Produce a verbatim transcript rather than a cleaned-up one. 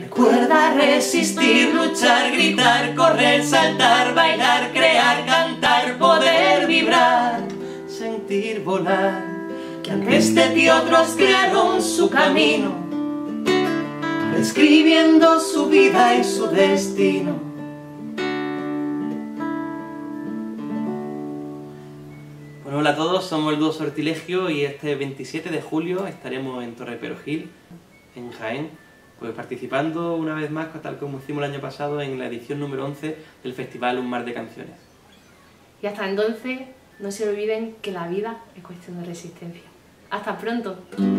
Recuerda resistir, luchar, gritar, correr, saltar, bailar, crear, cantar, poder vibrar, sentir, volar. Que antes de ti otros crearon su camino, reescribiendo su vida y su destino. Bueno, hola a todos, somos el dúo Sortilegio y este veintisiete de julio estaremos en Torreperogil, en Jaén, pues participando una vez más, tal como hicimos el año pasado, en la edición número once del Festival Un Mar de Canciones. Y hasta entonces, no se olviden que la vida es cuestión de resistencia. ¡Hasta pronto!